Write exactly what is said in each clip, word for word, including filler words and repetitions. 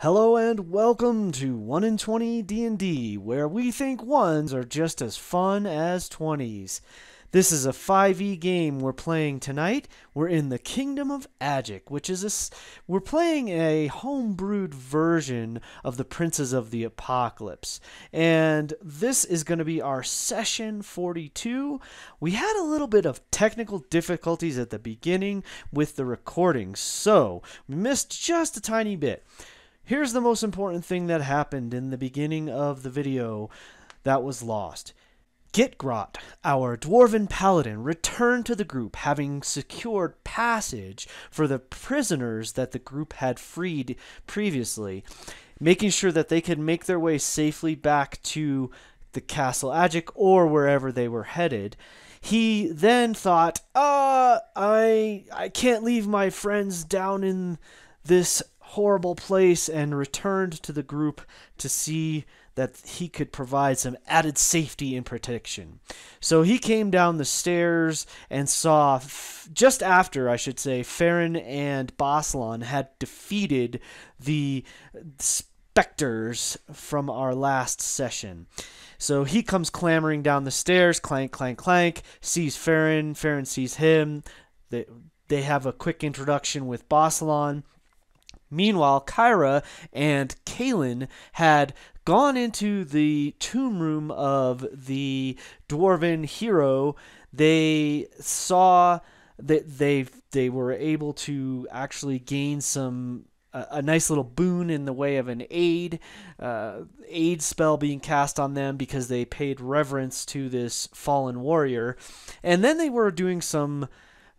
Hello and welcome to one in twenty D and D, where we think ones are just as fun as twenties. This is a five E game we're playing tonight. We're in the Kingdom of Agick, which is a... We're playing a homebrewed version of the Princes of the Apocalypse. And this is going to be our session forty-two. We had a little bit of technical difficulties at the beginning with the recording, so we missed just a tiny bit. Here's the most important thing that happened in the beginning of the video that was lost. Gitgrot, our Dwarven Paladin, returned to the group, having secured passage for the prisoners that the group had freed previously, making sure that they could make their way safely back to the Castle Agick or wherever they were headed. He then thought, uh, I, I can't leave my friends down in this horrible place, and returned to the group to see that he could provide some added safety and protection. So he came down the stairs and saw, just after, I should say, Farron and Baselon had defeated the specters from our last session. So he comes clambering down the stairs, clank, clank, clank, sees Farron, Farron sees him. They, they have a quick introduction with Baselon. Meanwhile, Kyra and Kaelin had gone into the tomb room of the Dwarven hero. They saw that they they were able to actually gain some uh, a nice little boon in the way of an aid uh, aid spell being cast on them because they paid reverence to this fallen warrior, and then they were doing some.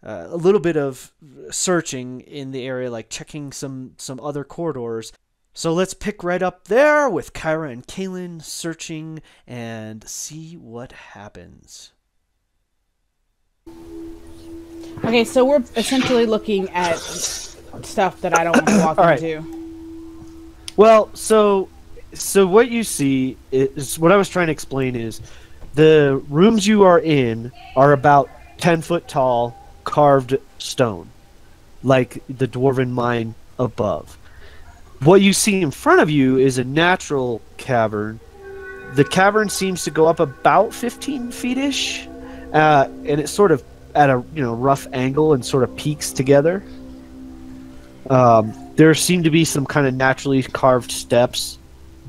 Uh, a little bit of searching in the area, like checking some, some other corridors. So let's pick right up there with Kyra and Kaelin searching and see what happens. Okay, so we're essentially looking at stuff that I don't want to walk right. into. Well, so, so what you see is, what I was trying to explain is, the rooms you are in are about ten foot tall, carved stone, like the Dwarven mine above. What you see in front of you is a natural cavern. The cavern seems to go up about fifteen feet-ish, uh, and it's sort of at a you know rough angle and sort of peaks together. Um, there seem to be some kind of naturally carved steps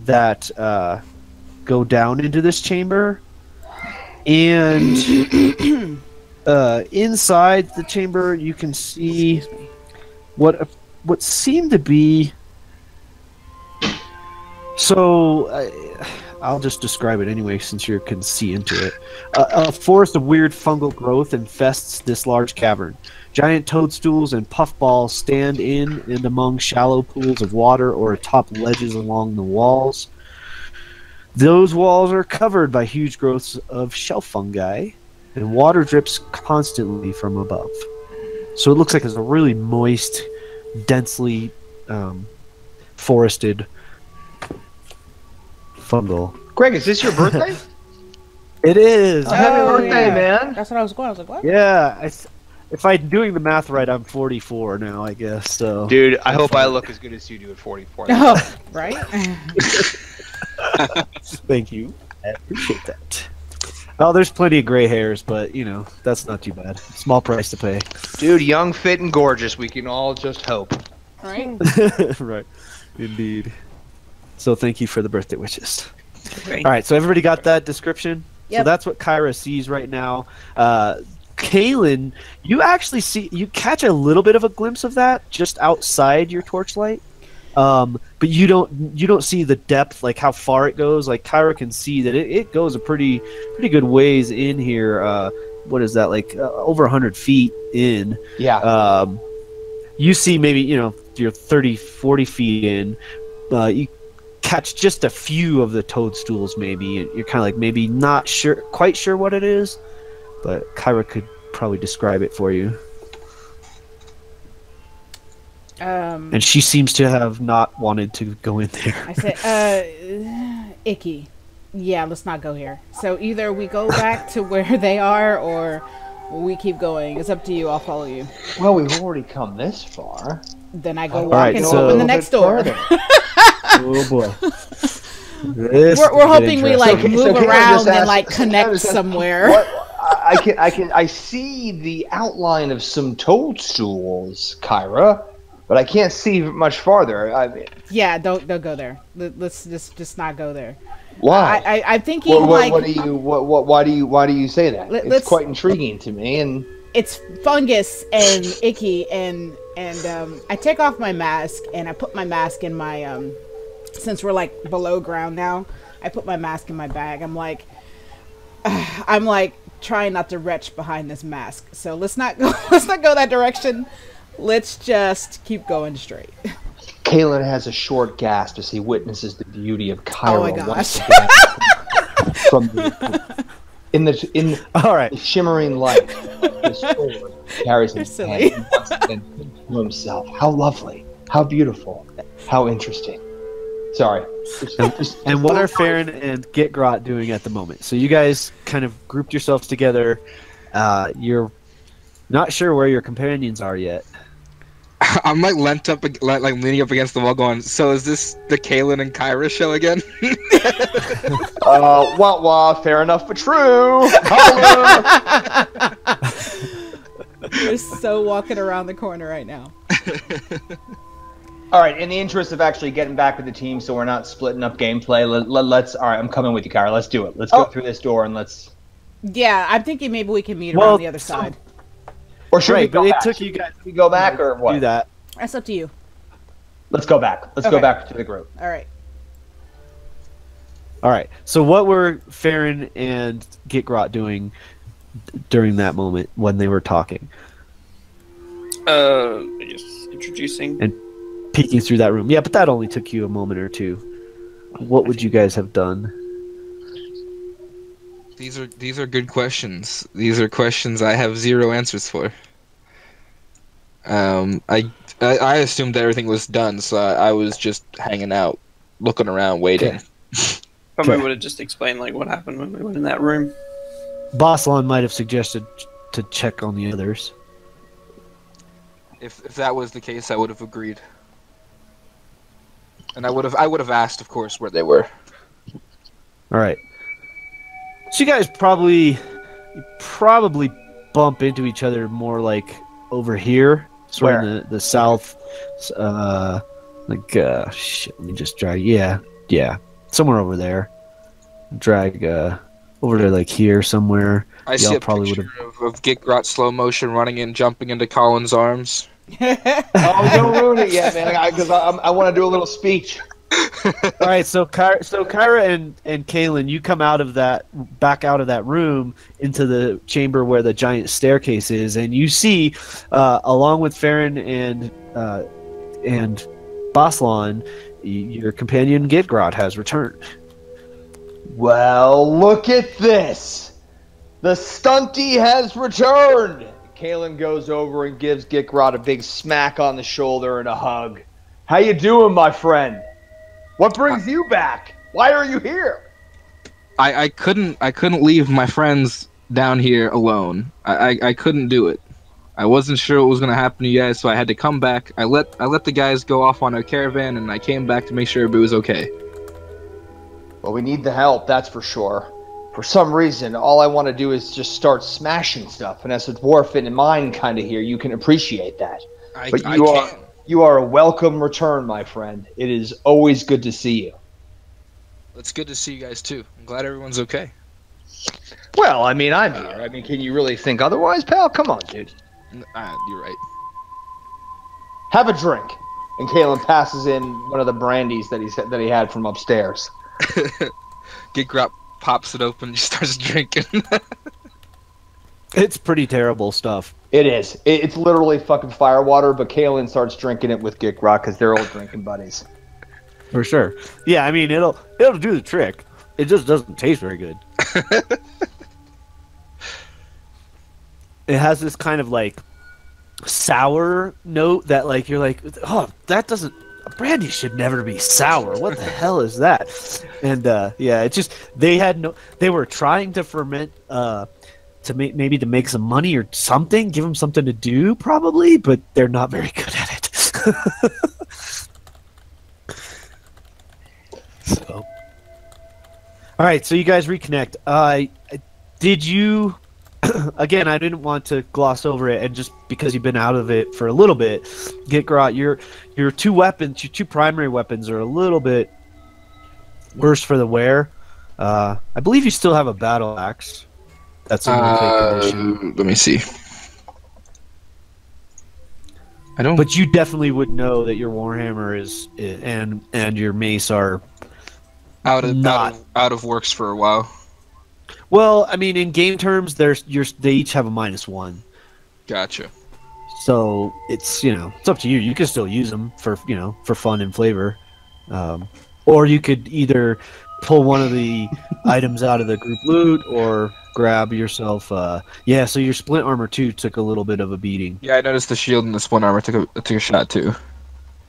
that uh, go down into this chamber, and... Uh, inside the chamber, you can see what what seemed to be. So uh, I'll just describe it anyway, since you can see into it. Uh, a forest of weird fungal growth infests this large cavern. Giant toadstools and puffballs stand in and among shallow pools of water or atop ledges along the walls. Those walls are covered by huge growths of shelf fungi. And water drips constantly from above. So it looks like it's a really moist, densely um, forested fungal. Greg, is this your birthday? It is. Oh, happy birthday, yeah. Man. That's what I was going. I was like, what? Yeah. I, if I'm doing the math right, I'm forty-four now, I guess. So. Dude, I hope I look as good as you do at forty-four. Oh, right? Thank you. I appreciate that. Oh, there's plenty of gray hairs, but, you know, that's not too bad. Small price to pay. Dude, young, fit, and gorgeous. We can all just hope. Right? Right. Indeed. So thank you for the birthday wishes. Great. All right, so everybody got that description? Yep. So that's what Kyra sees right now. Uh, Kaelin, you actually see, you catch a little bit of a glimpse of that just outside your torchlight. Um, but you don't you don't see the depth, like how far it goes. Like Kyra can see that it, it goes a pretty pretty good ways in here. Uh, what is that, like uh, over one hundred feet in? Yeah. Um, you see maybe you know you're thirty, forty feet in. Uh, you catch just a few of the toadstools maybe, and you're kind of like maybe not sure, quite sure what it is, but Kyra could probably describe it for you. Um, and she seems to have not wanted to go in there. I said, uh, icky. Yeah, let's not go here. So either we go back to where they are, or we keep going. It's up to you. I'll follow you. Well, we've already come this far. Then I go walking right, so... open the next door. Oh boy. This we're we're hoping we like so, move so around ask, and like connect ask, somewhere. What, I can I can I see the outline of some toadstools, Kyra, but I can't see much farther. I mean, yeah, don't don't go there. Let's just just not go there. Why? I, I, I'm thinking what, what, like. What do you? What, what? Why do you? Why do you say that? Let, it's quite intriguing to me, and it's fungus and icky, and and um, I take off my mask and I put my mask in my um. Since we're like below ground now, I put my mask in my bag. I'm like, uh, I'm like trying not to retch behind this mask. So let's not go. Let's not go that direction. Let's just keep going straight. Kaelin has a short gasp as he witnesses the beauty of Kyra. Oh my gosh! From, from the, in the in all right, the shimmering light, the sword carries him to himself. How lovely! How beautiful! How interesting! Sorry. And, and what are Farron and Gitgrot doing at the moment? So you guys kind of grouped yourselves together. Uh, you're not sure where your companions are yet. I'm like leant up, like leaning up against the wall, going, "So is this the Kaelin and Kyra show again?" uh, wah wah. Fair enough, but true. You're so walking around the corner right now. All right. In the interest of actually getting back with the team, so we're not splitting up gameplay. Let, let, let's. All right. I'm coming with you, Kyra. Let's do it. Let's oh. go through this door and let's. Yeah, I'm thinking maybe we can meet well, around the other side. So... Or should right, we go but back? It took you guys. Should we go back or what? Do that. That's up to you. Let's go back. Let's okay. go back to the group. All right. All right. So what were Farron and Gitgrot doing during that moment when they were talking? Uh, just introducing and peeking through that room. Yeah, but that only took you a moment or two. What would you guys have done? These are these are good questions. These are questions I have zero answers for. Um, I I, I assumed that everything was done, so I, I was just hanging out, looking around, waiting. Probably would have just explained like what happened when we went in that room. Baselon might have suggested to check on the others. If if that was the case, I would have agreed, and I would have I would have asked, of course, where they were. All right. So you guys probably, probably bump into each other more like over here, sort of in the, the south, uh, like, uh, shit, let me just drag, yeah, yeah, somewhere over there. Drag, uh, over to like here somewhere. I see a picture of, of Gitgrot slow motion running in, jumping into Colin's arms. Oh, don't ruin it yet, man, because I, I, I want to do a little speech. All right, so Kyra, so Kyra and and Kaelin, you come out of that back out of that room into the chamber where the giant staircase is, and you see, uh, along with Farron and uh, and Baselon, your companion Gitgrot has returned. Well, look at this! The stunty has returned. Kaelin goes over and gives Gitgrot a big smack on the shoulder and a hug. How you doing, my friend? What brings you back? Why are you here? I, I couldn't I couldn't leave my friends down here alone. I, I, I couldn't do it. I wasn't sure what was gonna happen to you guys, so I had to come back. I let I let the guys go off on a caravan, and I came back to make sure it was okay. Well, we need the help, that's for sure. For some reason, all I want to do is just start smashing stuff, and as a dwarf in mind kind of here, you can appreciate that. I, but you I are. Can. You are a welcome return, my friend. It is always good to see you. It's good to see you guys, too. I'm glad everyone's okay. Well, I mean, I'm here. I mean, can you really think otherwise, pal? Come on, dude. Uh, you're right. Have a drink. And Kaelin passes in one of the brandies that he, that he had from upstairs. Gitgrot pops it open and starts drinking. It's pretty terrible stuff. It is. It's literally fucking fire water, but Kaelin starts drinking it with Gitgrot because they're all drinking buddies. For sure. Yeah, I mean, it'll it'll do the trick. It just doesn't taste very good. It has this kind of, like, sour note that, like, you're like, oh, that doesn't... Brandy should never be sour. What the hell is that? And, uh, yeah, it's just... They had no... They were trying to ferment... Uh, To make, maybe to make some money or something, give them something to do, probably, but they're not very good at it. So. All right, so you guys reconnect. Uh, did you... Again, I didn't want to gloss over it, and just because you've been out of it for a little bit, Gitgrot, your your two weapons, your two primary weapons, are a little bit worse for the wear. Uh, I believe you still have a battle axe. That's in uh, condition. Let me see. I don't. But you definitely would know that your warhammer is and and your mace are out of not out of, out of works for a while. Well, I mean, in game terms, there's you're, they each have a minus one. Gotcha. So it's you know it's up to you. You can still use them for you know for fun and flavor, um, or you could either pull one of the items out of the group loot or grab yourself. Uh, yeah. So your splint armor too took a little bit of a beating. Yeah, I noticed the shield and the splint armor took a took a shot too.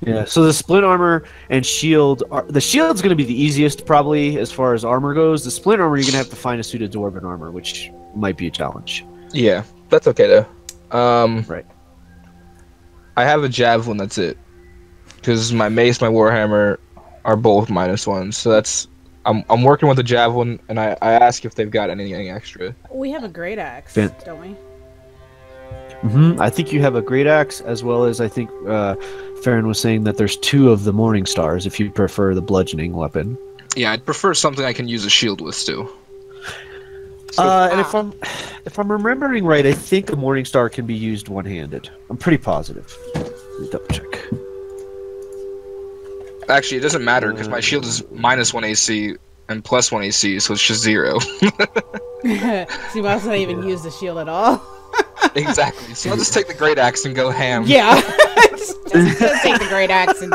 Yeah. So the splint armor and shield, are, the shield's going to be the easiest probably as far as armor goes. The splint armor, you're going to have to find a suit of dwarven armor, which might be a challenge. Yeah, that's okay though. Um, right. I have a javelin. That's it. Because my mace, my warhammer, are both minus ones. So that's I'm I'm working with a javelin, and I I ask if they've got anything extra. We have a great axe, yeah. Don't we? Mm-hmm. I think you have a great axe, as well as I think. Uh, Farron was saying that there's two of the Morning Stars if you prefer the bludgeoning weapon. Yeah, I'd prefer something I can use a shield with too. So, uh, and ah. if I'm if I'm remembering right, I think the Morning Star can be used one-handed. I'm pretty positive. Let me double check. Actually, it doesn't matter because uh, my shield is minus one A C and plus one A C, so it's just zero. See, Miles not even yeah. use the shield at all. Exactly. So I'll just take the great axe and go ham. Yeah. just, just, just take the great axe and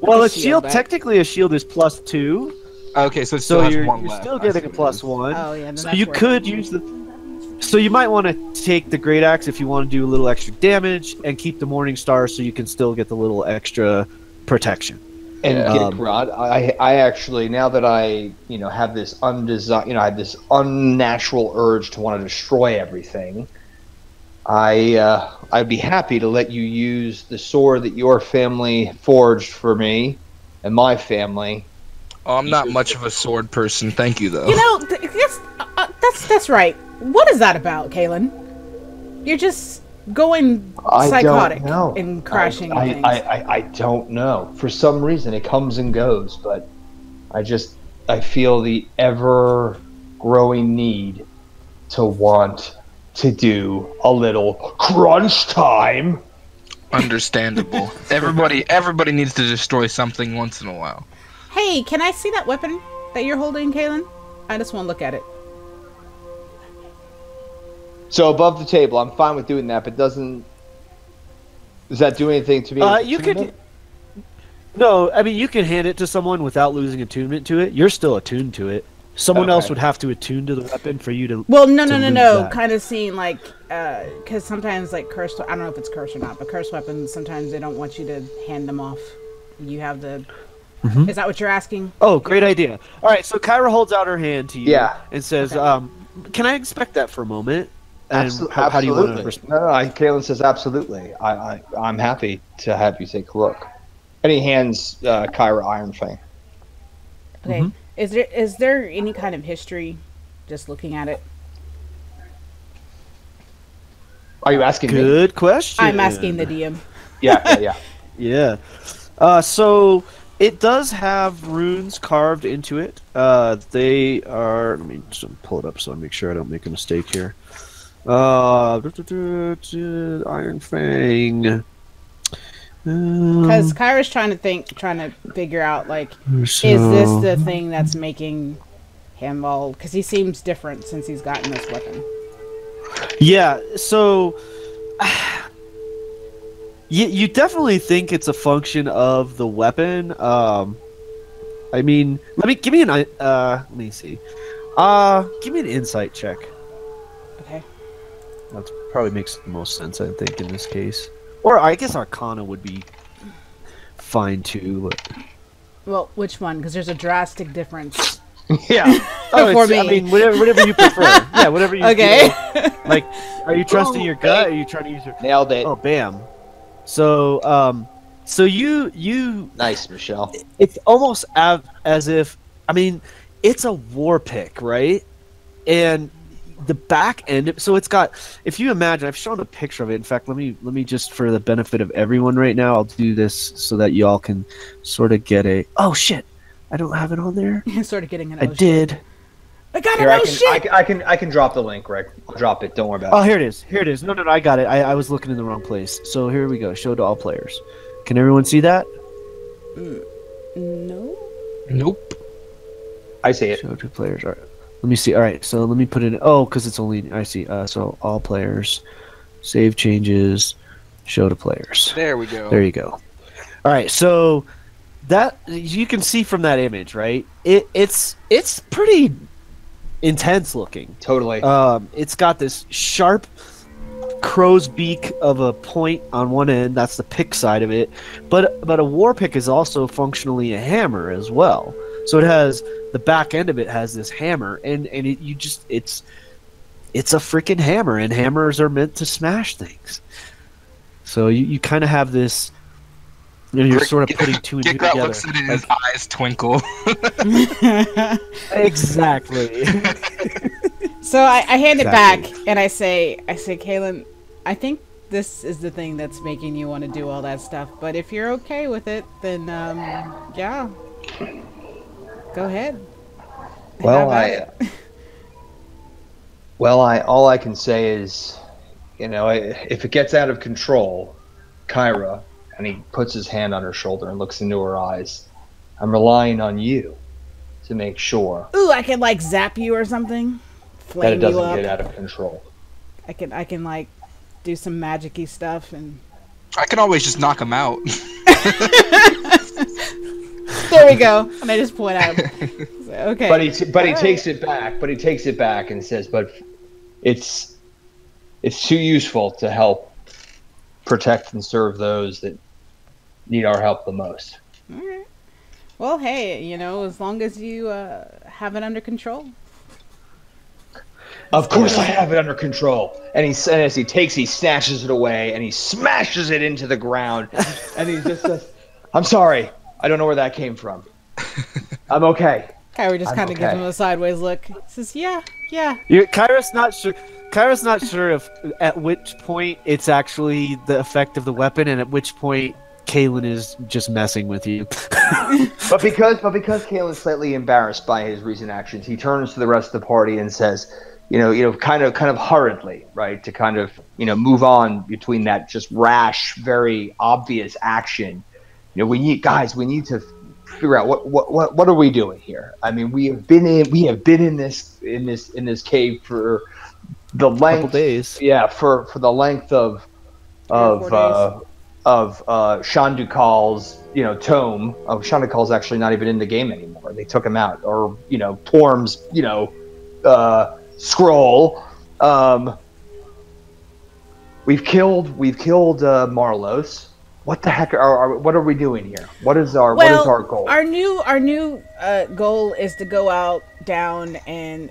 well, a shield, shield technically a shield is plus two. Okay, so it still so has you're, one you're left. Still getting a plus one. Oh yeah. So you could it. use the. So you might want to take the great axe if you want to do a little extra damage, and keep the Morning Star so you can still get the little extra protection. And um, Gitgrot, I, I actually now that I you know have this undesi you know I have this unnatural urge to want to destroy everything. I, uh, I'd be happy to let you use the sword that your family forged for me and my family. Oh, I'm not much of a sword person. Thank you, though. You know, th that's, uh, that's, that's right. What is that about, Kaelin? You're just going psychotic and crashing I, I, things. I, I, I don't know. For some reason, it comes and goes, but I just I feel the ever-growing need to want... to do a little crunch time. Understandable. everybody everybody needs to destroy something once in a while. Hey, can I see that weapon that you're holding, Kaelin? I just want to look at it. So above the table, I'm fine with doing that, but doesn't... Does that do anything to me? Uh, you could... No, I mean, you can hand it to someone without losing attunement to it. You're still attuned to it. Someone okay. else would have to attune to the weapon for you to. Well, no, no, no, no. That. Kind of seeing like, because uh, sometimes like cursed. I don't know if it's cursed or not, but cursed weapons sometimes they don't want you to hand them off. You have the. Mm-hmm. Is that what you're asking? Oh, great idea! All right, so Kyra holds out her hand to you. Yeah. And says, okay. um, "Can I inspect that for a moment?" And Absol how, absolutely. How do you want to respond? No, no. I, Kaelin says, "Absolutely. I, I, I'm happy to have you take a look." And he hands uh, Kyra Iron Fang. Okay. Mm-hmm. Is there is there any kind of history, just looking at it? Are you asking me? Good question. I'm asking the D M. Yeah, yeah, yeah. yeah. Uh, so it does have runes carved into it. Uh, they are. Let me just pull it up so I make sure I don't make a mistake here. Uh, Iron Fang. Because Kyra's trying to think, trying to figure out, like, so, is this the thing that's making him all... Because he seems different since he's gotten this weapon. Yeah, so... You, you definitely think it's a function of the weapon. Um, I mean, let me... Give me an... Uh, let me see. Uh, give me an insight check. Okay. That probably makes the most sense, I think, in this case. Or I guess Arcana would be fine too. But... Well, which one? Because there's a drastic difference. Yeah. Oh, for me. I mean, whatever, whatever you prefer. Yeah, whatever you. Okay. Feel. Like, are you trusting oh, your gut? Or are you trying to use your? Nailed it. Oh, bam. So, um, So you you nice, Michelle. It's almost as if, I mean, it's a war pick, right? And the back end, so it's got, if you imagine, I've shown a picture of it. In fact, let me let me just, for the benefit of everyone right now, I'll do this so that y'all can sort of get a, oh shit, I don't have it on there. You're sort of getting an I oh did. Shit. I got here, it, oh I can, shit! I can, I can I can drop the link, Rick. I'll drop it, don't worry about it. Oh, here it is, here it is. No, no, no, I got it. I, I was looking in the wrong place. So here we go, show to all players. Can everyone see that? No. Nope. I see it. Show to players, all right. Let me see. All right, so let me put in. Oh, because it's only. I see. Uh, so all players, save changes, show to players. There we go. There you go. All right, so that you can see from that image, right? It it's it's pretty intense looking. Totally. Um, it's got this sharp crow's beak of a point on one end. That's the pick side of it, but but a war pick is also functionally a hammer as well. So it has, the back end of it has this hammer, and and it, you just it's it's a freaking hammer, and hammers are meant to smash things. So you, you kind of have this, you know, you're sort of putting two and two together. Looks at it and his eyes twinkle. Exactly. So I, I hand it exactly. back, and I say, I say, Kaelin, I think this is the thing that's making you want to do all that stuff. But if you're okay with it, then um, yeah, go ahead. Well, I, well, I all I can say is, you know, I, if it gets out of control, Kyra, and he puts his hand on her shoulder and looks into her eyes. I'm relying on you to make sure. Ooh, I can like zap you or something. That it doesn't get out of control. I can, I can like, do some magic-y stuff, and I can always just knock him out. There we go. And I just point out. So, okay. But he, t but he right. takes it back. But he takes it back and says, "But it's, it's too useful to help protect and serve those that need our help the most." All right. Well, hey, you know, as long as you uh, have it under control. Of course I have it under control. And he and as he takes, he snatches it away, and he smashes it into the ground. And he just says, I'm sorry. I don't know where that came from. I'm okay. Kyra just kind of okay. gives him a sideways look. He says, yeah, yeah. You're, Kyra's not sure. Kyra's not sure if at which point it's actually the effect of the weapon, and at which point Kaelin is just messing with you. But because but because Kaelin's slightly embarrassed by his recent actions, he turns to the rest of the party and says, you know, you know, kind of, kind of hurriedly, right, to kind of, you know, move on between that just rash, very obvious action. You know, we need, guys, we need to figure out what, what, what, what are we doing here? I mean, we have been in, we have been in this, in this, in this cave for the length, couple days, yeah, for for the length of, of, uh, of uh, Shandukal's, you know, tome. Oh, Shandukal's actually not even in the game anymore. They took him out, or you know, Torm's, you know, uh. Scroll. Um, we've killed. We've killed uh, Marlos. What the heck are, are? What are we doing here? What is our? Well, what is our goal? Our new. Our new uh, goal is to go out, down, and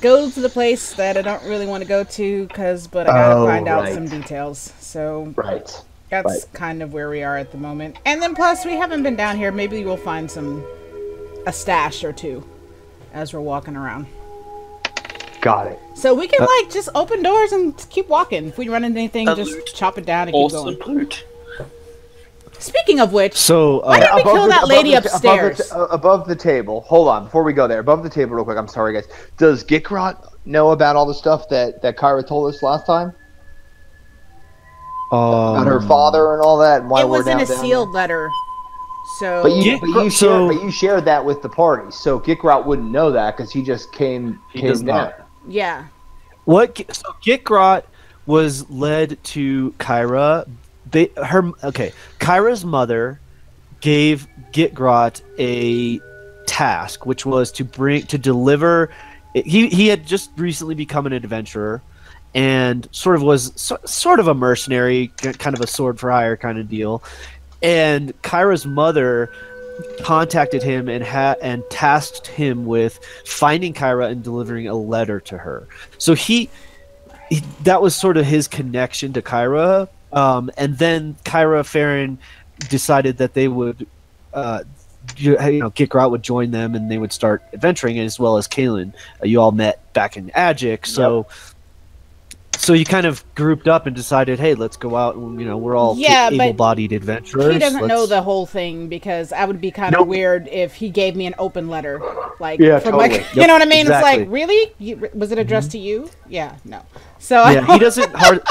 go to the place that I don't really want to go to, cause but I gotta oh, find out right. some details. So right. That's right. kind of where we are at the moment. And then plus we haven't been down here. Maybe we'll find some, a stash or two, as we're walking around. Got it. So we can uh, like just open doors and keep walking. If we run into anything, just chop it down and keep going. Support. Speaking of which, so, uh, why did we kill the, that lady above upstairs? The, above, the, above the table. Hold on, before we go there, above the table real quick. I'm sorry, guys. Does Gitgrot know about all the stuff that, that Kyra told us last time? Um, about her father and all that? And why it was we're in down, a sealed down letter. So but you, but you, so, shared, but you shared that with the party, so Gitgrot wouldn't know that because he just came. He came down. Yeah. What? So Gitgrot was led to Kyra. They, her okay. Kyra's mother gave Gitgrot a task, which was to bring to deliver. He he had just recently become an adventurer, and sort of was so, sort of a mercenary, kind of a sword for hire kind of deal. And Kyra's mother contacted him and ha and tasked him with finding Kyra and delivering a letter to her. So he, he that was sort of his connection to Kyra, Um, and then Kyra, Farron decided that they would, uh, you know, Gitgrot would join them, and they would start adventuring, as well as Kaelin. Uh, you all met back in Agick, so yep. so you kind of grouped up and decided, hey, let's go out, and, you know, we're all yeah, able-bodied adventurers. He doesn't let's... know the whole thing, because I would be kind of nope. weird if he gave me an open letter, like, yeah, from totally. like, you yep, know what I mean? Exactly. It's like, really? You, was it addressed mm-hmm. to you? Yeah, no. So yeah, he doesn't. Hard...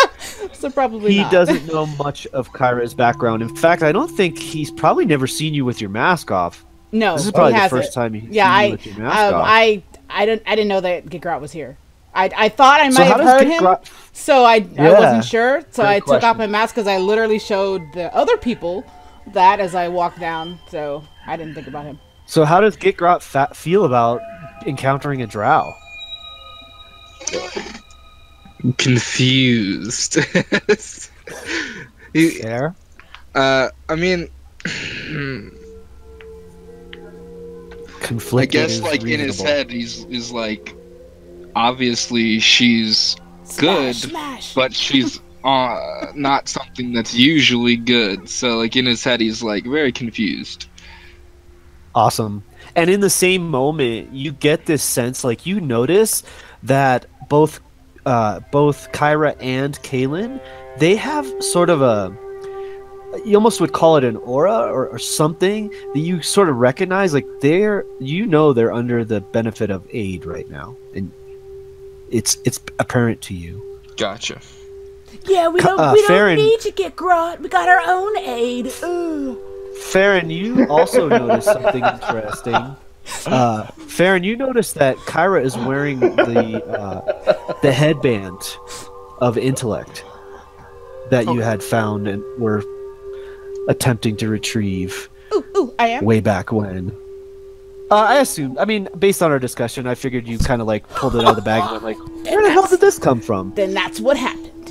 so probably he not. doesn't know much of Kyra's background. In fact, I don't think he's probably never seen you with your mask off. No, this is probably the first it. time he's yeah, seen I, you with your mask um, off. I, I didn't, I didn't know that Gitgrot was here. I, I thought I might so have heard Gitgrot... him, so I, yeah. I wasn't sure. So Good I question. took off my mask because I literally showed the other people that as I walked down. So I didn't think about him. So how does Gitgrot fa feel about encountering a drow? Confused. Fair. Uh, I mean, conflict. I guess, like, reasonable. in his head, he's is like, obviously she's good, smash, smash. but she's uh not something that's usually good. So, like, in his head, he's like very confused. Awesome. And in the same moment, you get this sense, like, you notice that both. Uh, both Kyra and Kaelin, they have sort of a, you almost would call it an aura or, or something that you sort of recognize. Like, they're, you know, they're under the benefit of aid right now, and it's it's apparent to you. Gotcha. Yeah, we don't, uh, we don't Farron, need to get Gitgrot. We got our own aid. Ooh. Farron, you also noticed something interesting. Uh, Farron, you notice that Kyra is wearing the uh, the headband of intellect that okay. you had found and were attempting to retrieve. Ooh, ooh, I am. Way back when. Uh, I assume. I mean, based on our discussion, I figured you kind of like pulled it out of the bag and went like, "Where the hell did this come from?" Then that's what happened.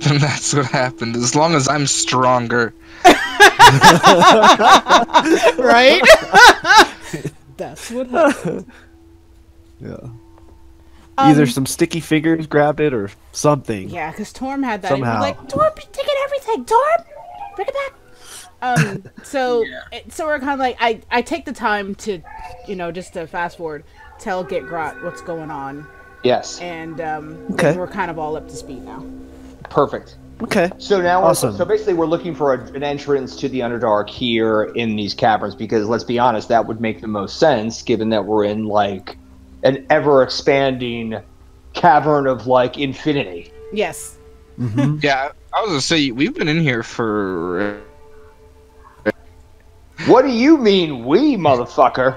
Then that's what happened. As long as I'm stronger, right? That's what happened. Yeah. Um, Either some sticky fingers grabbed it or something. Yeah, because Torm had that. Somehow. Like, Torm, you're taking everything. Torm, bring it back. Um, so, yeah. it, so we're kind of like, I, I take the time to, you know, just to fast forward, tell Gitgrot what's going on. Yes. And um, okay. we're kind of all up to speed now. Perfect. Okay. So now, awesome. so basically, we're looking for a, an entrance to the Underdark here in these caverns, because let's be honest, that would make the most sense, given that we're in like an ever-expanding cavern of like infinity. Yes. Mm-hmm. Yeah, I was gonna say we've been in here for. What do you mean, we motherfucker?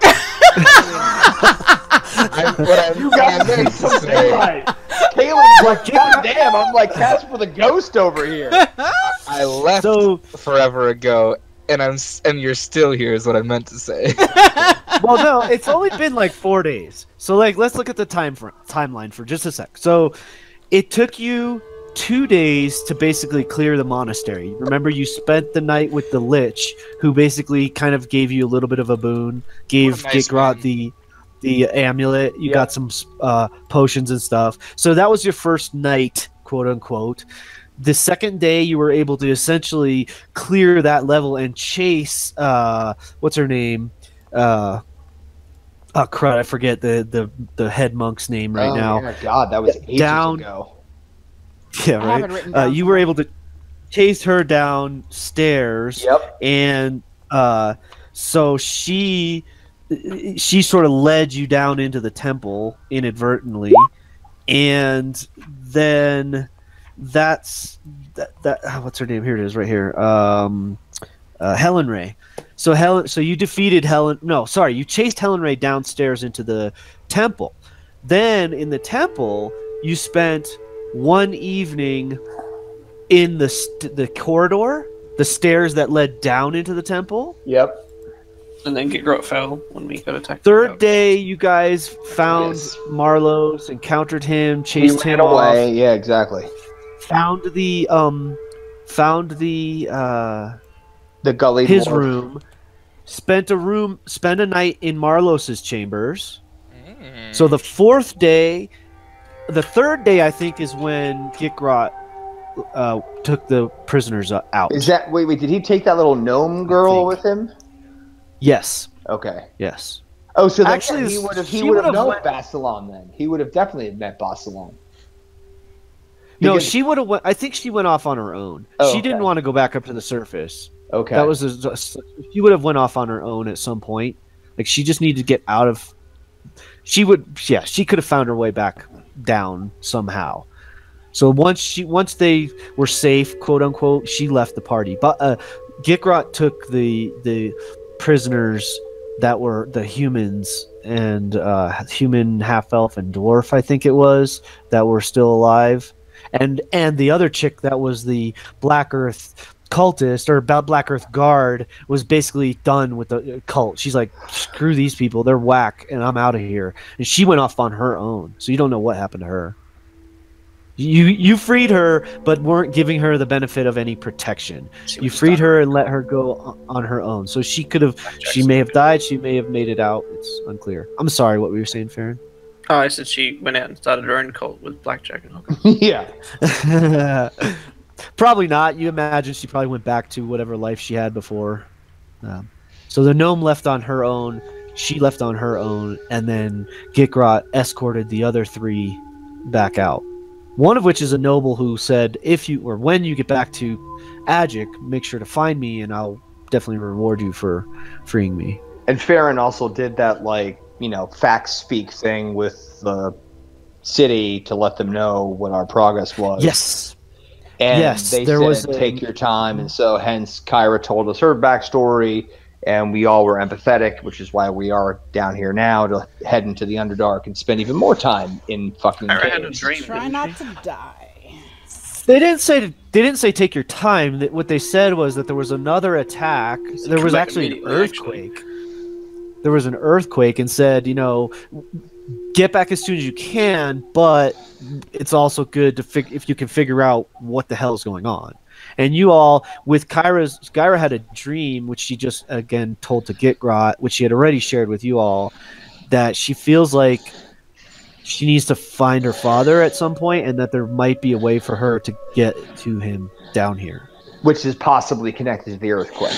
I, what I, you got me some daylight. Kaelin's like, God damn, I'm like Casper the Ghost over here. I left so, forever ago, and I'm and you're still here is what I meant to say. Well, no, it's only been like four days. So, like, let's look at the time for, timeline for just a sec. So, it took you two days to basically clear the monastery. Remember, you spent the night with the Lich, who basically kind of gave you a little bit of a boon, gave nice Gitgrot the... the amulet, you yeah. got some uh, potions and stuff. So that was your first night, quote unquote. The second day, you were able to essentially clear that level and chase, uh, what's her name? Uh, oh, crud, I forget the, the, the head monk's name right oh, now. Oh, my God, that was ages down, ago. Yeah, right? I haven't written down uh, you were able to chase her downstairs. Yep. And uh, so she... she sort of led you down into the temple inadvertently, and then that's that, that what's her name, here it is right here, um uh Helen Ray. So Helen so you defeated Helen no sorry you chased Helen Ray downstairs into the temple. Then in the temple you spent one evening in the st the corridor, the stairs that led down into the temple. Yep. And then Gitgrot fell when we got attacked. Third day, you guys found yes. Marlos, encountered him, chased him away. Off, yeah, exactly. Found the um, found the uh, the gully. His morph. room. Spent a room. Spent a night in Marlos's chambers. Mm. So the fourth day, the third day, I think, is when Gitgrot uh, took the prisoners out. Is that wait wait? Did he take that little gnome girl with him? Yes. Okay. Yes. Oh, so actually, that, he would have he would have known Baselon then. He would have definitely met Baselon. No, she would have. I think she went off on her own. Oh, she okay. didn't want to go back up to the surface. Okay. That was a, a, she would have went off on her own at some point. Like she just needed to get out of. She would. Yeah, she could have found her way back down somehow. So once she, once they were safe, quote unquote, she left the party. But uh, Gitgrot took the the prisoners that were the humans and uh, human half elf and dwarf, I think it was, that were still alive, and and the other chick that was the Black Earth cultist or Black Earth guard was basically done with the cult. She's like, screw these people, they're whack, and I'm out of here. And she went off on her own, so you don't know what happened to her. You you freed her, but weren't giving her the benefit of any protection. You freed her and let her go on her own. So she could have, she may have died, she may have made it out. It's unclear. I'm sorry, what were you saying, Farron? Oh, I said she went out and started her own cult with Blackjack and Hocker. Yeah. Probably not. You imagine she probably went back to whatever life she had before. Um, so the gnome left on her own. She left on her own. And then Gitgrot escorted the other three back out. One of which is a noble who said, if you or when you get back to Agick, make sure to find me and I'll definitely reward you for freeing me. And Farron also did that, like, you know, fact speak thing with the city to let them know what our progress was. Yes. And yes, they there said, was a... take your time. And so hence Kyra told us her backstory and we all were empathetic, which is why we are down here now to head into the Underdark and spend even more time in fucking I had a dream, Try not to die. They didn't say to, they didn't say take your time. That what they said was that there was another attack. There was actually an earthquake. There was an earthquake and said, you know, get back as soon as you can, but it's also good to fig if you can figure out what the hell is going on. And you all, with Kyra's, Kyra had a dream, which she just, again, told to Gitgrot, which she had already shared with you all, that she feels like she needs to find her father at some point and that there might be a way for her to get to him down here. Which is possibly connected to the earthquake.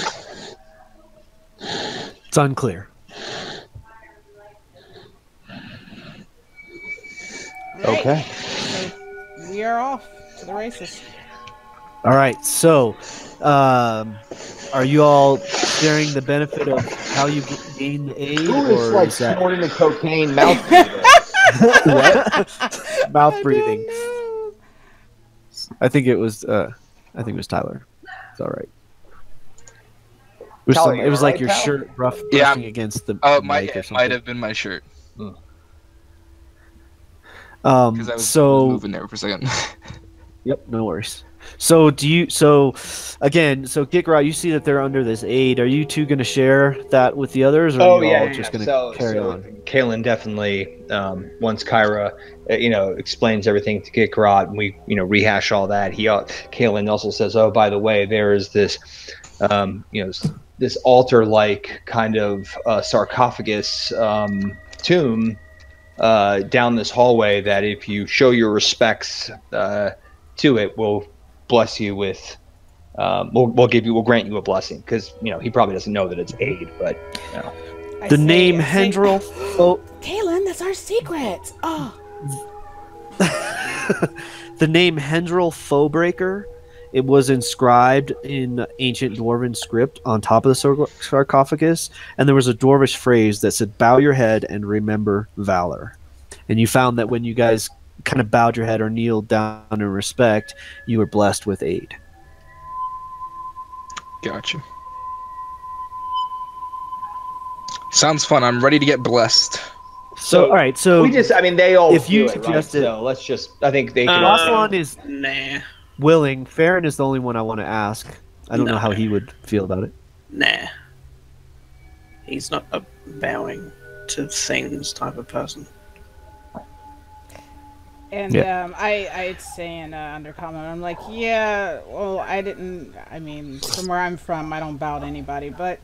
It's unclear. Right. Okay. So we are off to the races. All right, so um, are you all sharing the benefit of how you gain the aid? Who is, or like, is that... snorting the cocaine mouth breathing? What? Mouth breathing. I, I think it was. Uh, I think it was Tyler. It's all right. It was, Tyler, some, it was right, like your Tyler? shirt rough yeah, brushing against the. Oh, uh, my! It might have been my shirt. Mm. Um. Because I was so moving there for a second. Yep. No worries. So do you? So again, so Gitgrot, you see that they're under this aid. Are you two going to share that with the others, or are oh, you yeah, all yeah. just going to so, carry so on? Kaelin definitely. Um, once Kyra, uh, you know, explains everything to Gitgrot, and we, you know, rehash all that. He, uh, Kaelin also says, "Oh, by the way, there is this, um, you know, this altar-like kind of uh, sarcophagus um, tomb uh, down this hallway. That if you show your respects uh, to it, will." Bless you with, um, we'll, we'll give you, we'll grant you a blessing because you know he probably doesn't know that it's aid, but you know. I the name Hendril. Oh, Kaelin, that's our secret. Oh. The name Hendril Foebreaker. It was inscribed in ancient Dwarven script on top of the sarcophagus, and there was a Dwarvish phrase that said, "Bow your head and remember valor." And you found that when you guys kind of bowed your head or kneeled down in respect, you were blessed with aid. Gotcha. Sounds fun. I'm ready to get blessed. So, so all right. So we just, I mean, they all. If you suggested, right? So let's just. I think they. Can uh, Baselon is nah. willing. Farron is the only one I want to ask. I don't nah. know how he would feel about it. Nah. He's not a bowing to things type of person. And yeah. um, I, I'd say in uh, Undercommon, I'm like, yeah, well, I didn't, I mean, from where I'm from, I don't bow to anybody, but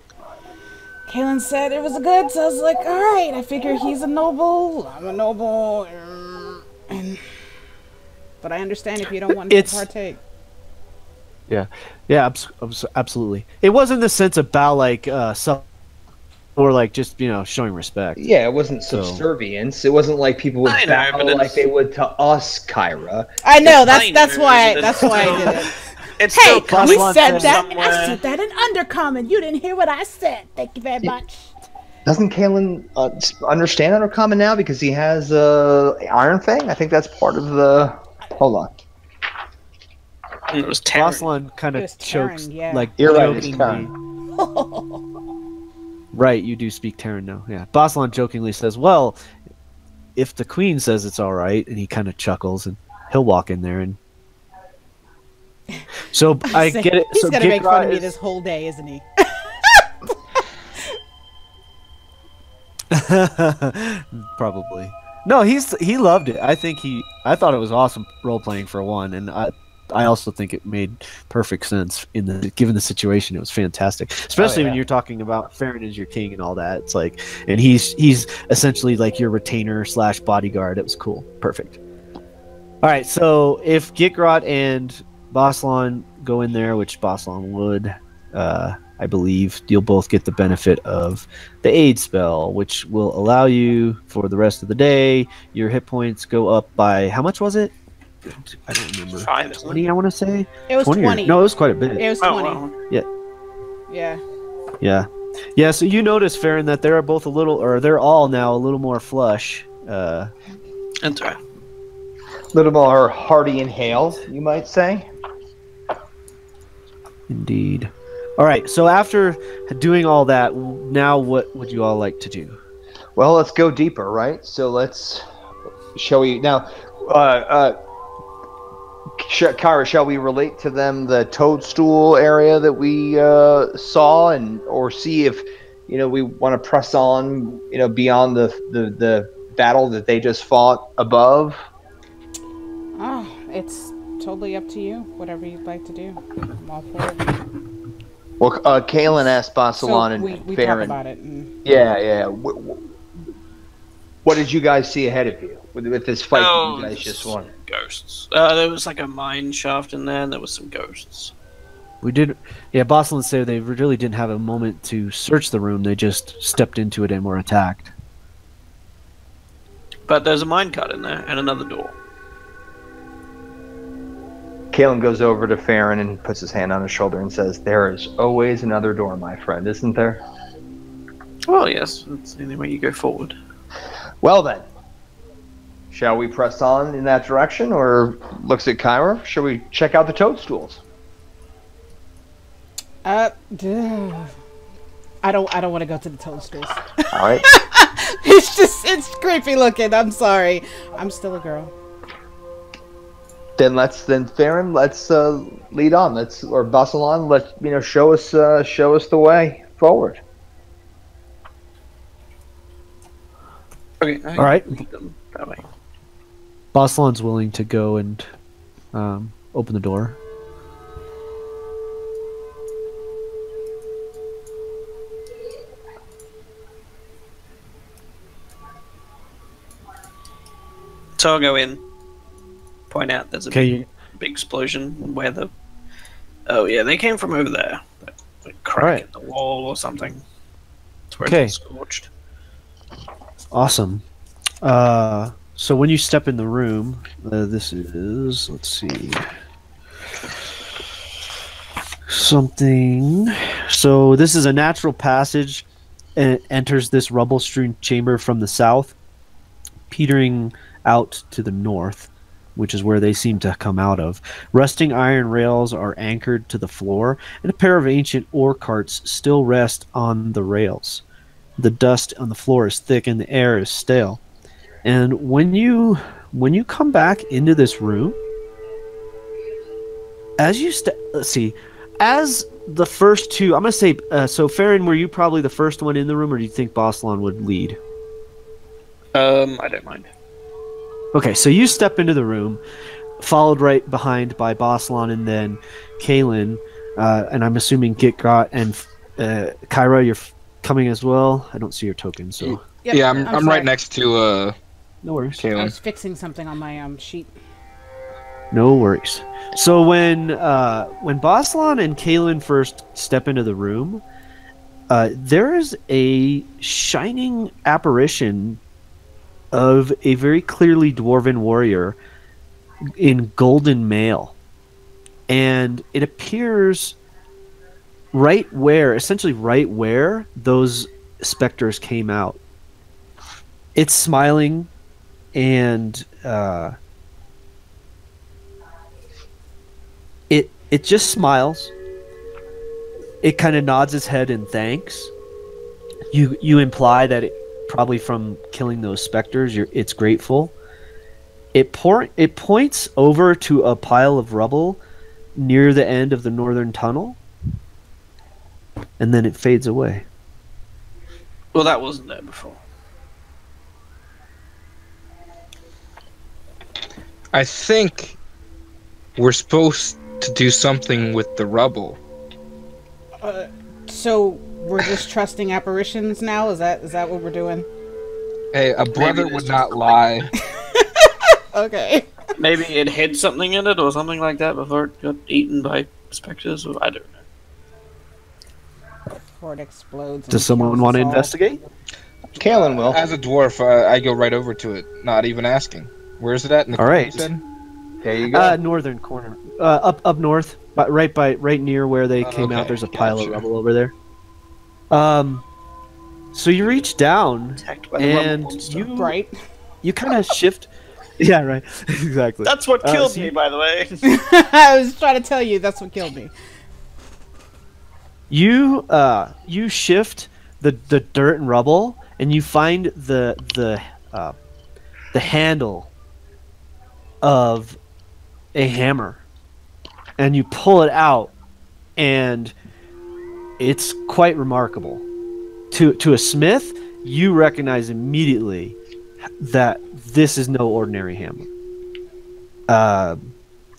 Kaelin said it was good, so I was like, all right, I figure he's a noble, I'm a noble, and, but I understand if you don't want to it's, partake. Yeah, yeah, abs abs absolutely. It wasn't the sense about like uh, self or like just you know showing respect. Yeah, it wasn't so. subservience. It wasn't like people would I bow know, like they would to us, Kyra. I know that's minor, that's why that's why I did it. It's hey, so we said that. And I said that in Undercommon. You didn't hear what I said. Thank you very much. Doesn't Kaelin uh, understand Undercommon now because he has uh, Iron Fang? I think that's part of the. Hold on. It was Baselon kind of chokes, Terran, yeah. like you're jokingly. Right, you do speak Terran now. Yeah, Baselon jokingly says, "Well, if the Queen says it's all right," and he kind of chuckles, and he'll walk in there and. So I, I saying, get it. He's so gonna Gitgrot make fun of me this whole day, isn't he? Probably. No, he's he loved it. I think he. I thought it was awesome role playing for one, and I. I also think it made perfect sense in the given the situation. It was fantastic, especially oh, yeah. when you're talking about Farron is your king and all that. It's like, and he's he's essentially like your retainer slash bodyguard. It was cool, perfect. All right, so if Gitgrot and Baselon go in there, which Baselon would, uh, I believe, you'll both get the benefit of the aid spell, which will allow you for the rest of the day. Your hit points go up by how much was it? I don't remember. Five, twenty, I want to say. It was twenty. twenty. Or, no, it was quite a bit. It was oh, twenty. Wow. Yeah. Yeah. Yeah. Yeah. So you notice, Farron, that they're both a little, or they're all now a little more flush. Uh, That's right. A little more hearty inhales, you might say. Indeed. All right. So after doing all that, now what would you all like to do? Well, let's go deeper, right? So let's. Shall we now? Uh. uh Kyra, shall we relate to them the toadstool area that we uh, saw, and or see if you know we want to press on, you know, beyond the, the the battle that they just fought above? Oh, it's totally up to you. Whatever you'd like to do, I'm all for it. Well, uh, Kaelin asked Baselon so and we, we Farron. Talk about it and... Yeah, yeah. What, what did you guys see ahead of you with, with this fight oh, that you guys just won? Ghosts. Uh, there was like a mine shaft in there, and there was some ghosts. We did, yeah. Baselon said they really didn't have a moment to search the room; they just stepped into it and were attacked. But there's a mine cut in there and another door. Kaelin goes over to Farron and puts his hand on his shoulder and says, "There is always another door, my friend, isn't there?" Well, yes. That's the only way you go forward. Well then. Shall we press on in that direction, or looks at Kyra? Shall we check out the toadstools? Uh, duh. I don't. I don't want to go to the toadstools. All right. It's just. It's creepy looking. I'm sorry. I'm still a girl. Then let's. Then Farron, let's uh, lead on. Let's or Baselon. Let you know. Show us. Uh, show us the way forward. Okay. All right. Lead them that way. Baselon's willing to go and um, open the door. So I'll go in, point out there's a big, big explosion where the... Oh yeah, they came from over there. That, that crack right. in the wall or something. It's where it's scorched. Awesome. Uh... So when you step in the room, uh, this is, let's see, something. So this is a natural passage, and it enters this rubble-strewn chamber from the south, petering out to the north, which is where they seem to come out of. Rusting iron rails are anchored to the floor, and a pair of ancient ore carts still rest on the rails. The dust on the floor is thick, and the air is stale. And when you when you come back into this room, as you st let's see, as the first two, I'm gonna say. Uh, so Farron, were you probably the first one in the room, or do you think Baselon would lead? Um, I don't mind. Okay, so you step into the room, followed right behind by Baselon and then Kaelin, uh, and I'm assuming Gitgrot and uh, Kyra, you're f coming as well. I don't see your token, so. Yep, yeah, I'm. I'm, I'm right next to. Uh... No worries. Kaelin. I was fixing something on my um sheet. No worries. So when uh, when Baselon and Kaelin first step into the room, uh, there is a shining apparition of a very clearly dwarven warrior in golden mail. And it appears right where, essentially right where those specters came out. It's smiling and uh, it it just smiles. It kind of nods its head in thanks. You you imply that it probably from killing those specters, you're, it's grateful. It por it points over to a pile of rubble near the end of the northern tunnel, and then it fades away. Well, that wasn't there before. I think we're supposed to do something with the rubble. Uh, so we're just trusting apparitions now? Is that is that what we're doing? Hey, a brother would not lie. Okay. Maybe it hid something in it or something like that before it got eaten by specters. Or I don't know. Before it explodes. Does someone want to investigate? Kaelin will. As a dwarf, uh, I go right over to it, not even asking. Where is it at? In the All right. There you go. Uh, northern corner, uh, up up north, but right by right near where they uh, came okay. out. There's a pile gotcha. of rubble over there. Um, so you reach down and you right, you kind of shift. Yeah, right. Exactly. That's what killed uh, so you, me, by the way. I was trying to tell you that's what killed me. You uh you shift the the dirt and rubble and you find the the uh the handle of a hammer. And you pull it out and it's quite remarkable. To to a smith, you recognize immediately that this is no ordinary hammer. Uh,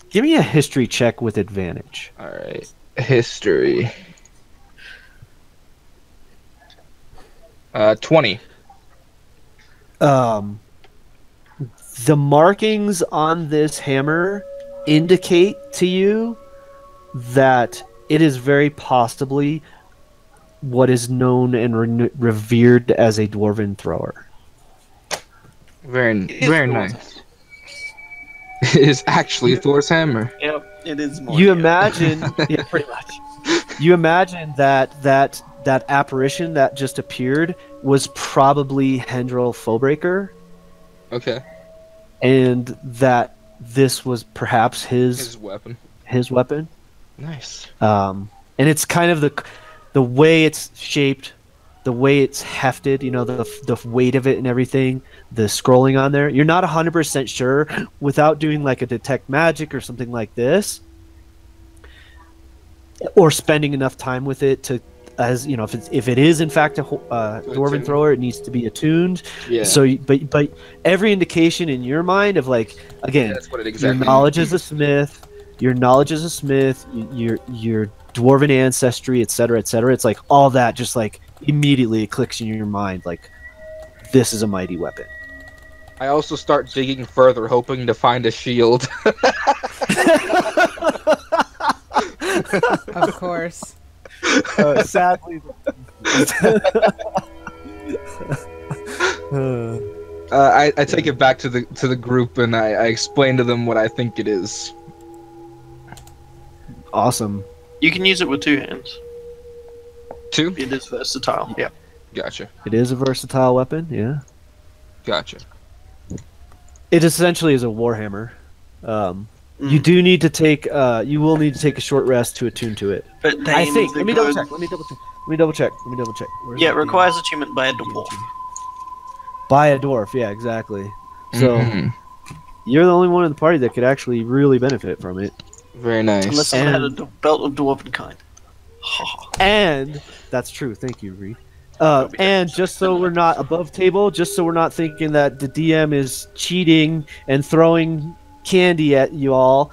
give me a history check with advantage. All right, history. Uh, twenty. Um, the markings on this hammer indicate to you that it is very possibly what is known and re revered as a Dwarven Thrower. Very, very nice. It is actually Thor's hammer. Yep, it is. More you imagine, yeah, pretty much. You imagine that that that apparition that just appeared was probably Hendril Foebreaker. Okay. And that this was perhaps his, his weapon. His weapon. Nice. Um, and it's kind of the the way it's shaped. The way it's hefted, you know, the the weight of it and everything, the scrolling on there, you're not one hundred percent sure without doing like a detect magic or something like this, or spending enough time with it to, as you know, if it's, if it is in fact a uh, Dwarven Thrower, it needs to be attuned. Yeah. So, but but every indication in your mind of like, again, yeah, that's what it exactly your knowledge means. As a smith, your knowledge as a smith, your your Dwarven ancestry, et cetera, et cetera. It's like all that, just like. Immediately it clicks in your mind like this is a mighty weapon. I also start digging further hoping to find a shield. Of course. Uh, sadly. uh, I, I take it back to the to the group and I, I explain to them what I think it is. Awesome. You can use it with two hands. Two? It is versatile. Yeah. Gotcha. It is a versatile weapon, yeah. Gotcha. It essentially is a warhammer. Um, mm. You do need to take. Uh, you will need to take a short rest to attune to it. But I think. Let me double check. Let me double check. Let me double check. Let me double check. Where's yeah, it requires attunement by a dwarf. By a dwarf, yeah, exactly. So mm-hmm. you're the only one in the party that could actually really benefit from it. Very nice. Unless I had a belt of dwarven kind. And that's true. Thank you, Reed. Uh, and just so we're not above table, just so we're not thinking that the D M is cheating and throwing candy at you all,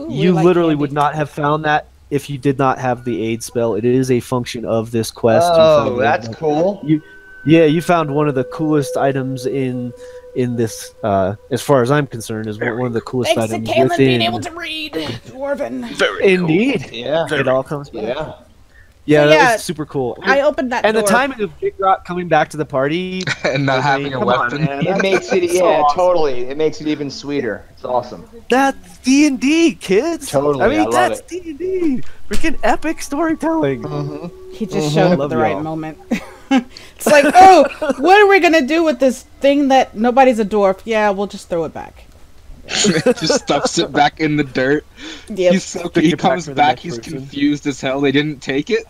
Ooh, you like literally candy. would not have found that if you did not have the aid spell. It is a function of this quest. Oh, that's cool. You, yeah, you found one of the coolest items in in this, uh, as far as I'm concerned, is Very one of the coolest cool. items within. Thanks to Kaelin being able to read Dwarven. Very Indeed. Cool. Yeah. Very it all comes back. Yeah. Yeah, so, yeah, that was super cool. I, I opened that and door. The timing of Gitgrot coming back to the party and not having a weapon. On, it makes it, yeah, awesome. Totally. It makes it even sweeter. It's awesome. That's D and D, kids. Totally, I mean, I that's D and D. Freaking epic storytelling. Mm-hmm. He just mm-hmm. showed up at the right all. moment. It's like, oh, what are we going to do with this thing that nobody's a dwarf? Yeah, we'll just throw it back. Just stuffs it back in the dirt. Yep. He's so, he comes back, back he's person. confused as hell. They didn't take it.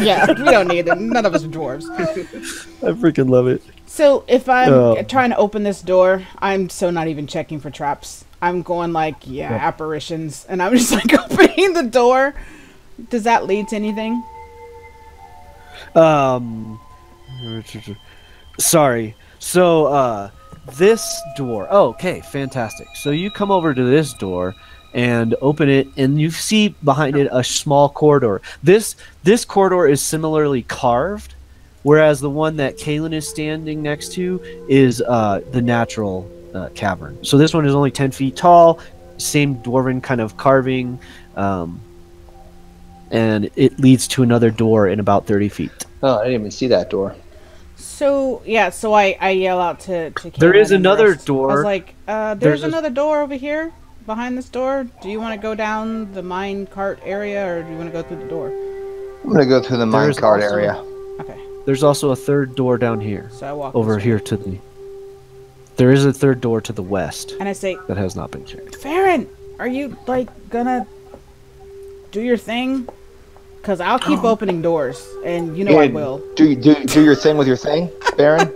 Yeah, we don't need it. None of us are dwarves. I freaking love it. So if I'm oh. trying to open this door, I'm so not even checking for traps. I'm going like, yeah, yeah, apparitions, and I'm just like opening the door. Does that lead to anything? Um, sorry. So, uh, this door. Oh, okay, fantastic. So you come over to this door and open it, and you see behind it a small corridor. This this corridor is similarly carved, whereas the one that Kaelin is standing next to is uh, the natural uh, cavern. So this one is only ten feet tall, same dwarven kind of carving, um, and it leads to another door in about thirty feet. Oh, I didn't even see that door. So, yeah, so I, I yell out to, to Kaelin. There is another rest. door. I was like, uh, there's, there's another a... door over here, behind this door. Do you want to go down the mine cart area, or do you want to go through the door? I'm going to go through the mine there's cart also... area. Okay. There's also a third door down here. So I walk over here to the... There is a third door to the west. And I say... That has not been checked. Farron, are you, like, going to do your thing? Because I'll keep opening doors, and you know yeah, I will. Do, do, do your thing with your thing, Baron.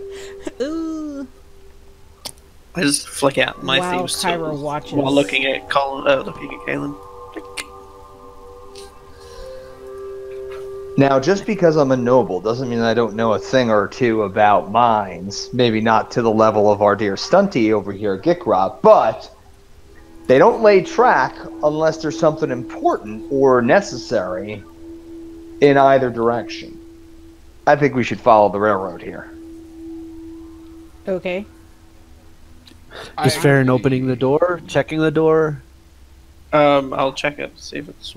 Ooh. I just flick out my wow, theme Kyra watches. While looking at Colin, uh, looking at Kaelin. Now, just because I'm a noble doesn't mean I don't know a thing or two about mines. Maybe not to the level of our dear Stunty over here, Gitgrot, but... They don't lay track unless there's something important or necessary... in either direction. I think we should follow the railroad here. Okay. Is Farron opening the door? Checking the door? Um, I'll check it. See if it's...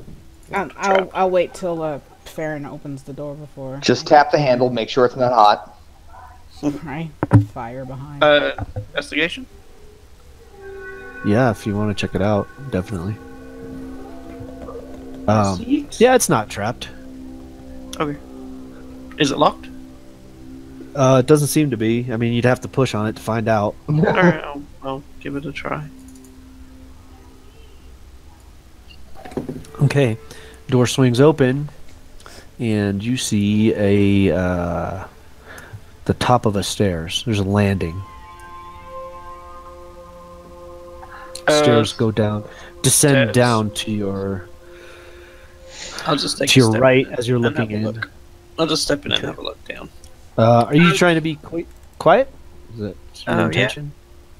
Um, I'll, I'll wait till uh, Farron opens the door before... Just tap the handle. Make sure it's not hot. Right. Fire behind. Uh, investigation? Yeah, if you want to check it out. Definitely. Um, yeah, it's not trapped. Okay. Is it locked? Uh, it doesn't seem to be. I mean, you'd have to push on it to find out. Alright, I'll, I'll give it a try. Okay. Door swings open, and you see a uh, the top of a stairs. There's a landing. Uh, stairs go down, descend stairs. down to your... I'll just take to your right as you're looking in. Look. I'll just step in okay. and have a look down. Uh, are you trying to be qu quiet? Is that your uh, intention?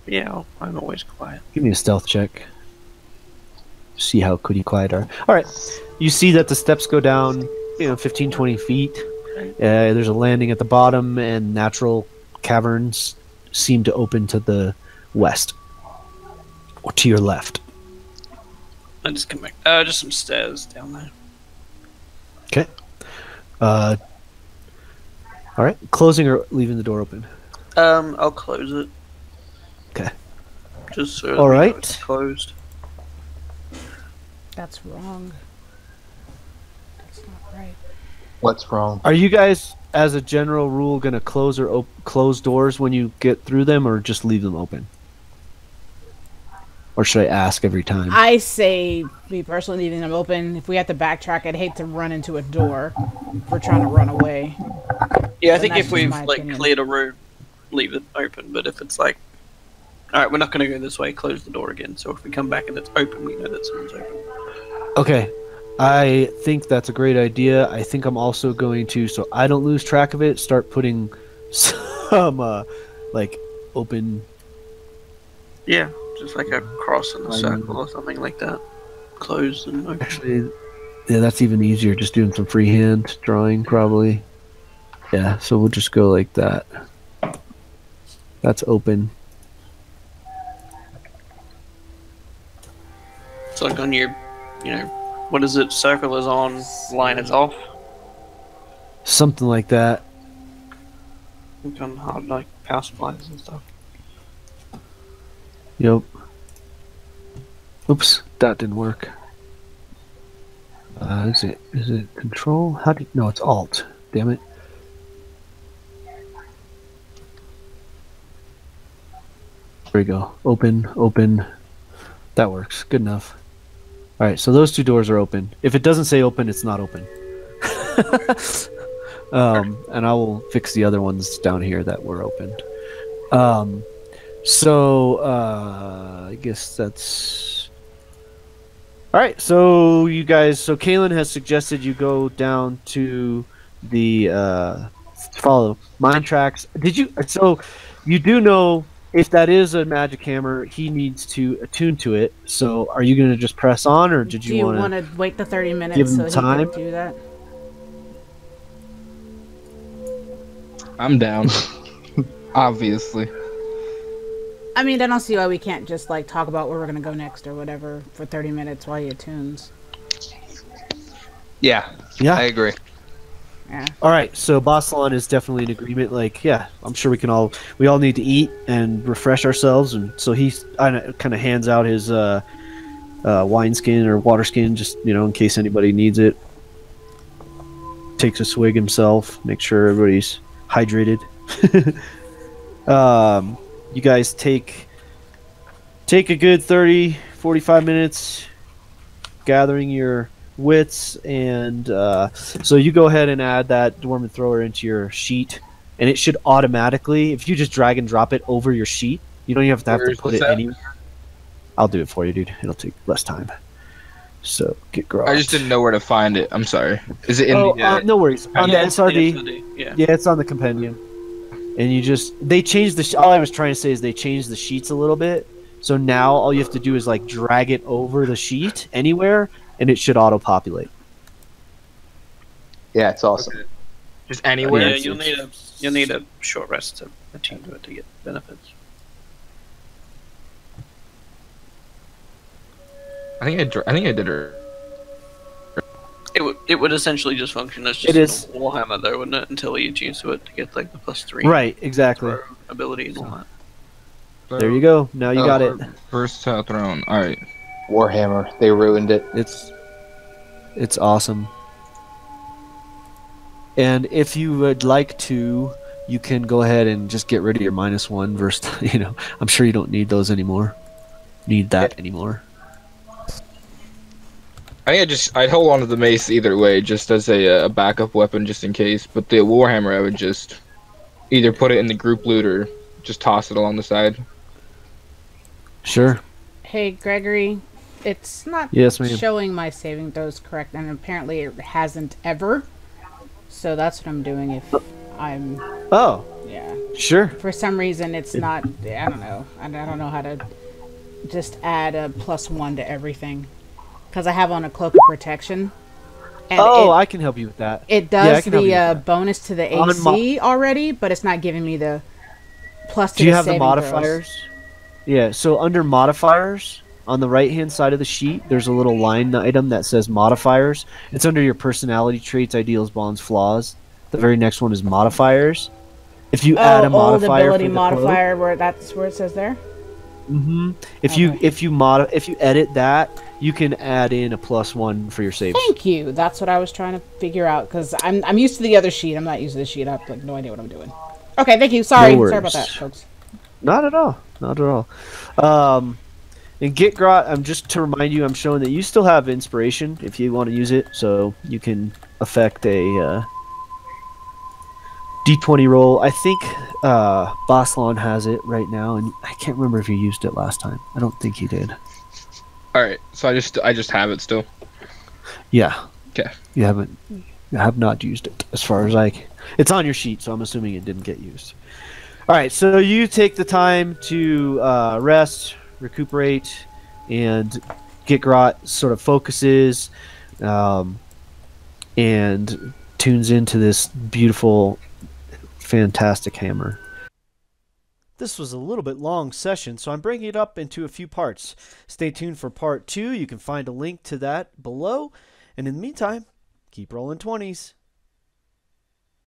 Yeah, yeah I'll, I'm always quiet. Give me a stealth check. See how could you quiet are. All right. You see that the steps go down, you know, fifteen, twenty feet. Uh, there's a landing at the bottom, and natural caverns seem to open to the west or to your left. I just come back. Uh, just some stairs down there. Okay. Uh, all right. Closing or leaving the door open? Um, I'll close it. Okay. Just so all right. It's closed. That's wrong. That's not right. What's wrong? Are you guys, as a general rule, gonna close or op close doors when you get through them, or just leave them open? Or should I ask every time? I say, me personally, leaving them open. If we have to backtrack, I'd hate to run into a door if we're trying to run away. Yeah, so I think if we've like opinion. cleared a room, leave it open. But if it's like, all right, we're not going to go this way, close the door again. So if we come back and it's open, we know that someone's open. Okay, I think that's a great idea. I think I'm also going to, so I don't lose track of it, start putting some uh, like open. Yeah. Just like a cross in a circle or something like that. Closed and open. Actually, yeah, that's even easier. Just doing some freehand drawing, probably. Yeah, so we'll just go like that. That's open. It's like on your, you know, what is it? Circle is on, line is off. Something like that. On hard like house flies and stuff. Yep. Oops, that didn't work. Uh, is it is it control? How did no? It's alt. Damn it. There we go. Open, open. That works. Good enough. All right. So those two doors are open. If it doesn't say open, it's not open. um, and I will fix the other ones down here that were opened. Um, so uh, I guess that's all right. So you guys. So Kaelin has suggested you go down to the uh, follow mine tracks. Did you? So you do know. If that is a magic hammer, he needs to attune to it. So, are you going to just press on, or did you want to? Do you want to wait the thirty minutes? Give him so time. He can do that. I'm down. Obviously. I mean, I don't see why we can't just like talk about where we're going to go next or whatever for thirty minutes while he attunes. Yeah. Yeah. I agree. Yeah. All right, so Baselon is definitely in agreement. Like, yeah, I'm sure we can all we all need to eat and refresh ourselves, and so he kind of hands out his uh, uh, wine skin or water skin, just you know, in case anybody needs it. Takes a swig himself, make sure everybody's hydrated. um, you guys take take a good thirty, forty-five minutes gathering your wits, and uh, so you go ahead and add that Dwarven Thrower into your sheet, and it should automatically, if you just drag and drop it over your sheet, you don't even have to have Where's to put it anywhere. I'll do it for you, dude. It'll take less time. So Gitgrot. I just didn't know where to find it. I'm sorry. Is it in oh, the? Uh, no worries. On yeah, the S R D. S R D. Yeah. Yeah, it's on the compendium. And you just they changed the. All I was trying to say is they changed the sheets a little bit. So now all you have to do is like drag it over the sheet anywhere. And it should auto-populate. Yeah, it's awesome. Okay. Just anywhere. Yeah, you'll need a you'll need a short rest to attune to it to get benefits. I think I I think I did her. It would it would essentially just function as just it is, a warhammer though, wouldn't it? Until you attunes to it to get like the plus three. Right, exactly. Abilities and all that. So, there you go. Now you uh, got it. Versatile throne. All right. Warhammer, they ruined it. It's it's awesome. And if you would like to, you can go ahead and just get rid of your minus one versus, you know, I'm sure you don't need those anymore. Need that yeah. anymore. I think I just, I'd hold on to the mace either way, just as a, a backup weapon just in case, but the Warhammer I would just either put it in the group loot or just toss it along the side. Sure. Hey, Gregory, it's not yes, showing my saving throws correct, and apparently it hasn't ever. So that's what I'm doing if I'm... Oh. Yeah. Sure. For some reason, it's not... I don't know. I don't know how to just add a plus one to everything. Because I have on a Cloak of Protection. And oh, it, I can help you with that. It does yeah, the uh, bonus to the A C already, but it's not giving me the plus to the saving Do you have the modifiers? Throws. Yeah, so under modifiers, on the right-hand side of the sheet, there's a little line item that says modifiers. It's under your personality traits, ideals, bonds, flaws. The very next one is modifiers. If you oh, add a modifier, oh, the ability modifier, where that's where it says there. Mm-hmm. If okay. you if you mod if you edit that, you can add in a plus one for your save. Thank you. That's what I was trying to figure out because I'm I'm used to the other sheet. I'm not used to this sheet. I have like no idea what I'm doing. Okay, thank you. Sorry, no sorry about that, folks. Not at all. Not at all. Um, and Gitgrot, I'm just to remind you, I'm showing that you still have inspiration if you want to use it, so you can affect a uh, D twenty roll. I think uh, Baselon has it right now, and I can't remember if you used it last time. I don't think you did. All right, so I just I just have it still. Yeah. Okay. You haven't. You have not used it as far as I can. It's on your sheet, so I'm assuming it didn't get used. All right, so you take the time to uh, rest, recuperate, and Gitgrot sort of focuses um, and tunes into this beautiful, fantastic hammer. This was a little bit long session, so I'm breaking it up into a few parts. Stay tuned for part two. You can find a link to that below. And in the meantime, keep rolling twenties.